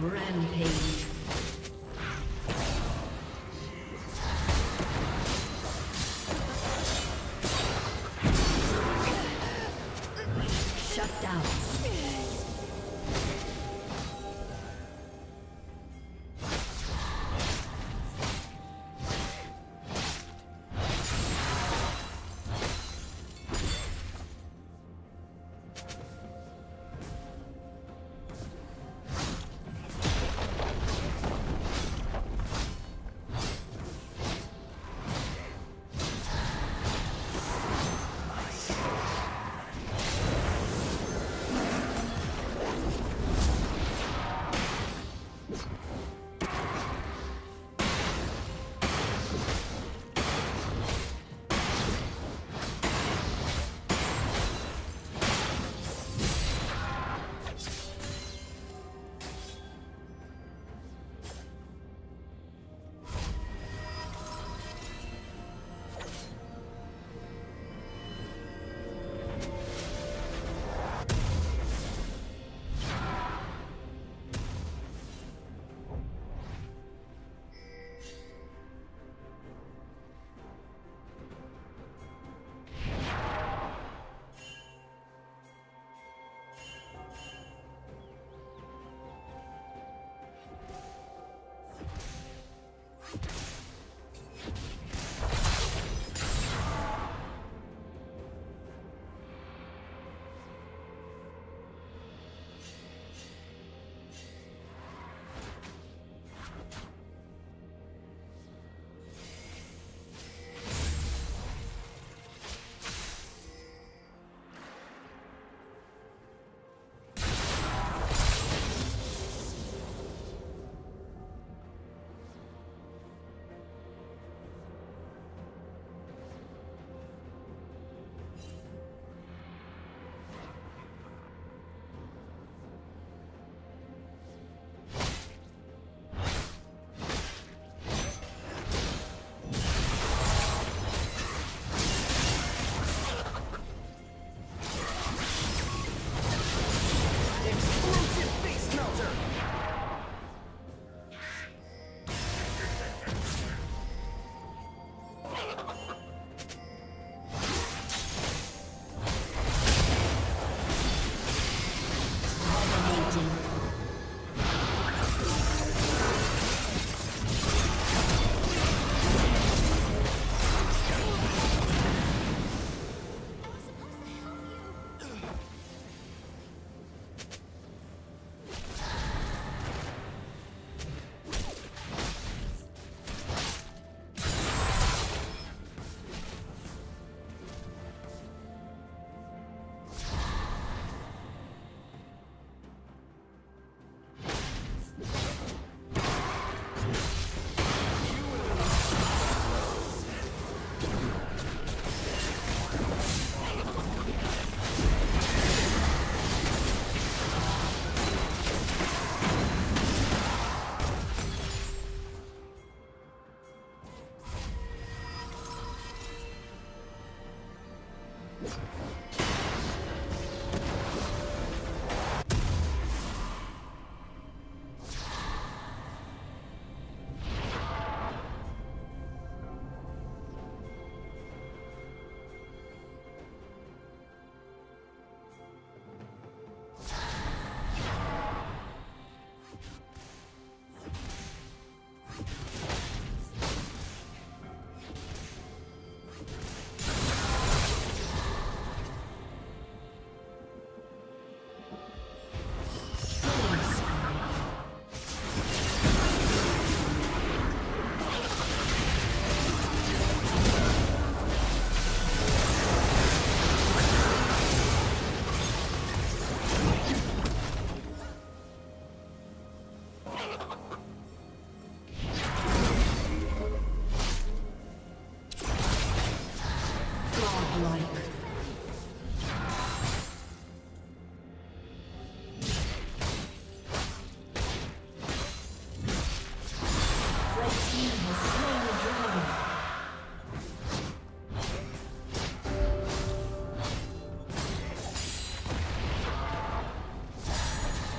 Rampage. Shut down.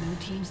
Blue team's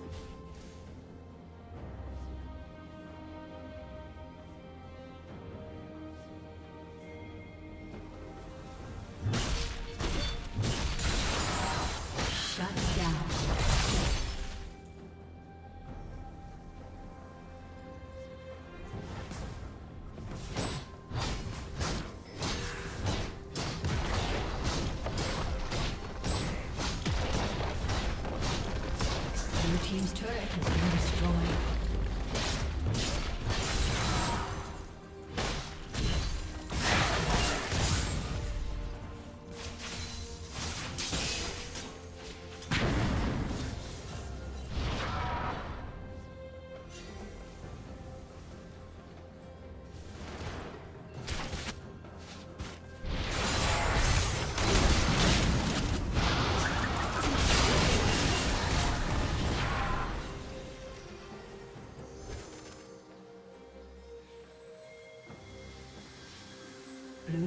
Team's turret has been destroyed. Blue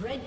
Red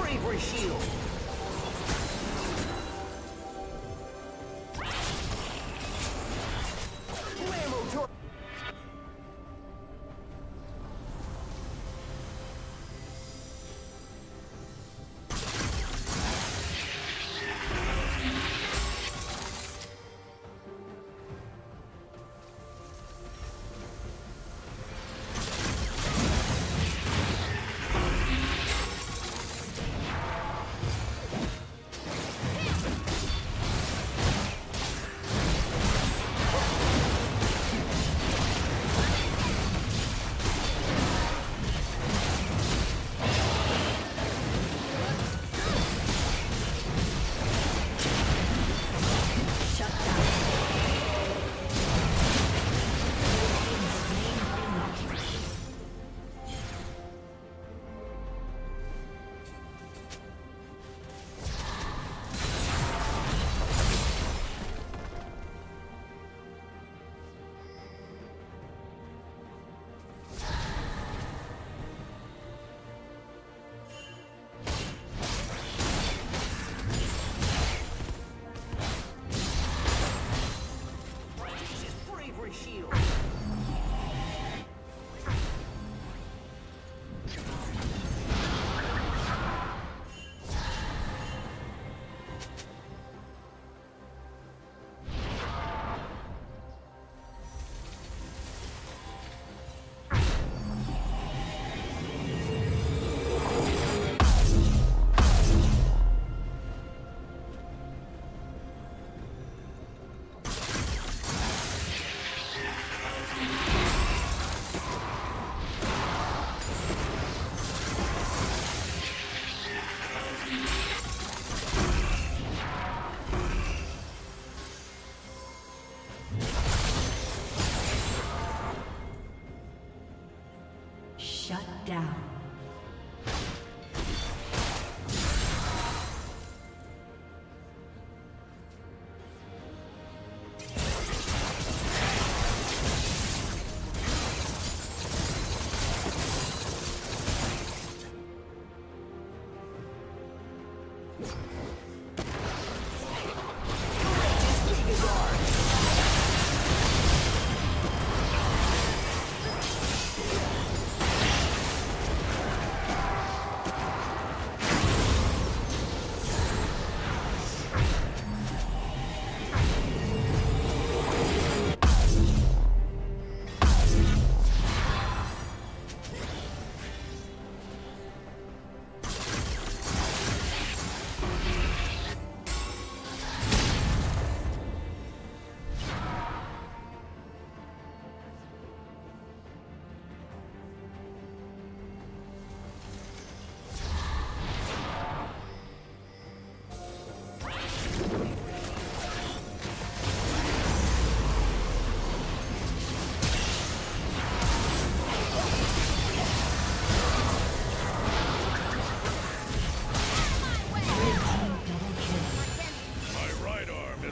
Bravery shield.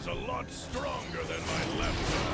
is a lot stronger than my left arm.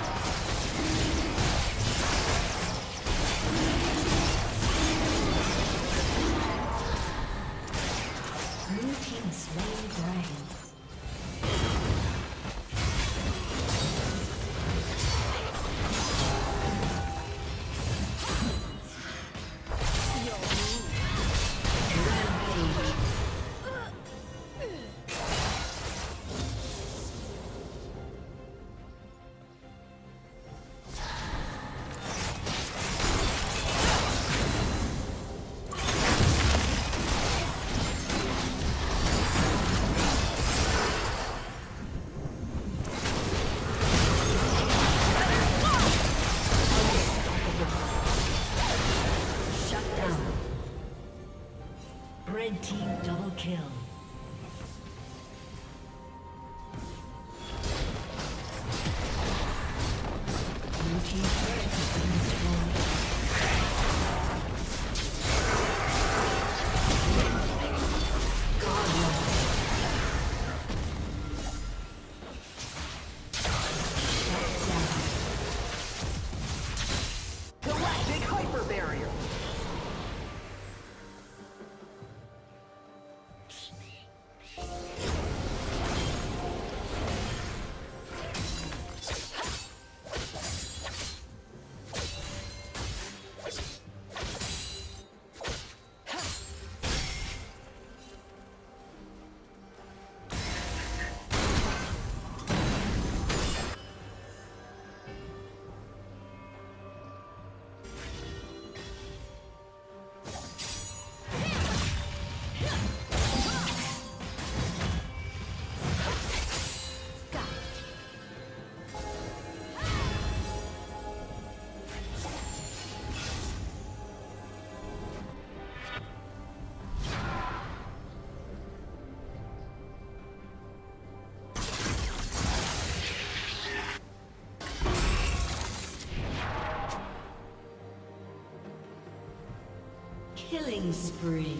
Killing spree.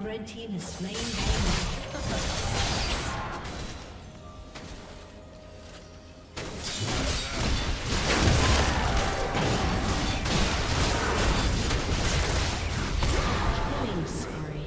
Red team is slain. Killing spree.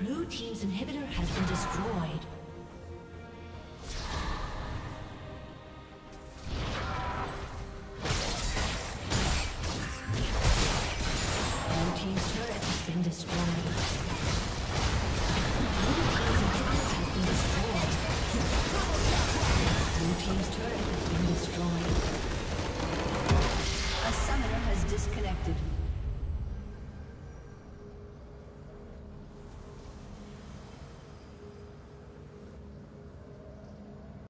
Blue team's inhibitor has been destroyed. Disconnected.